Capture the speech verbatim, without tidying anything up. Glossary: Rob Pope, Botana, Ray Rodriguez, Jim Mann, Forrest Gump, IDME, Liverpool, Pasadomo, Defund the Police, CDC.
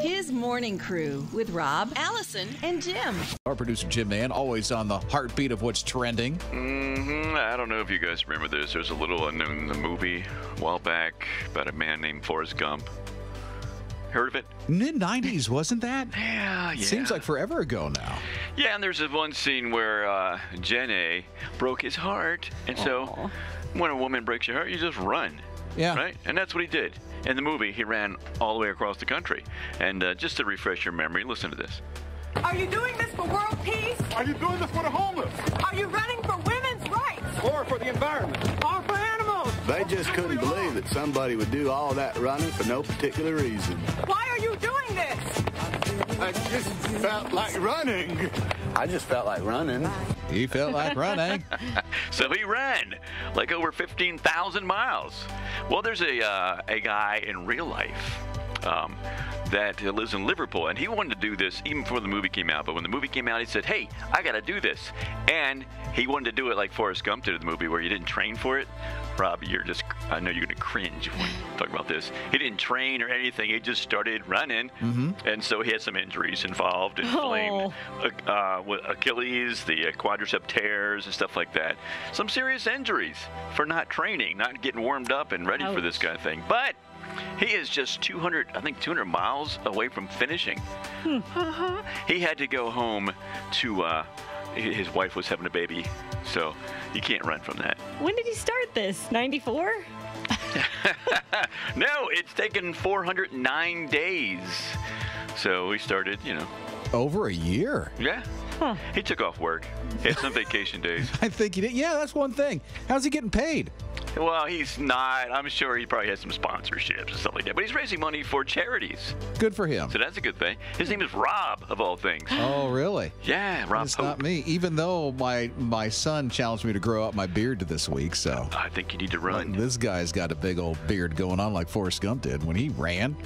His Morning Crew with Rob, Allison, and Jim. Our producer, Jim Mann, always on the heartbeat of what's trending. Mm-hmm. I don't know if you guys remember this. There's a little unknown movie a while back about a man named Forrest Gump. Heard of it? Mid nineties, wasn't that? Yeah, yeah. Seems like forever ago now. Yeah, and there's one scene where uh, Jenny broke his heart. And so aww, when a woman breaks your heart, you just run. Yeah. Right? And that's what he did. In the movie, he ran all the way across the country. And uh, just to refresh your memory, listen to this. Are you doing this for world peace? Are you doing this for the homeless? Are you running for women's rights? Or for the environment? Or for animals? They just couldn't believe that somebody would do all that running for no particular reason. Why are you doing this? I just felt like running. I just felt like running. He felt like running. So he ran like over fifteen thousand miles. Well, there's a, uh, a guy in real life um, that lives in Liverpool, and he wanted to do this even before the movie came out. But when the movie came out, he said, hey, I got to do this. And he wanted to do it like Forrest Gump did in the movie, where you didn't train for it. Rob, you're just, I know you're going to cringe when you talk about this. He didn't train or anything. He just started running. Mm-hmm. And so he had some injuries involved, and inflamed oh. uh, Achilles, the quadricep tears and stuff like that. Some serious injuries for not training, not getting warmed up and ready Ouch. for this kind of thing. But he is just two hundred, I think two hundred miles away from finishing. Hmm. Uh-huh. He had to go home to, uh, his wife was having a baby, so you can't run from that. When did he start this? ninety-four? No, it's taken four hundred nine days. So we started, you know. Over a year? Yeah. Huh. He took off work. He had some vacation days. I think he did. Yeah, that's one thing. How's he getting paid? Well, he's not. I'm sure he probably has some sponsorships and stuff like that. But he's raising money for charities. Good for him. So that's a good thing. His name is Rob, of all things. Oh, really? Yeah, Rob Pope. It's not me, even though my, my son challenged me to grow out my beard this week. So I think you need to run. This guy's got a big old beard going on like Forrest Gump did when he ran.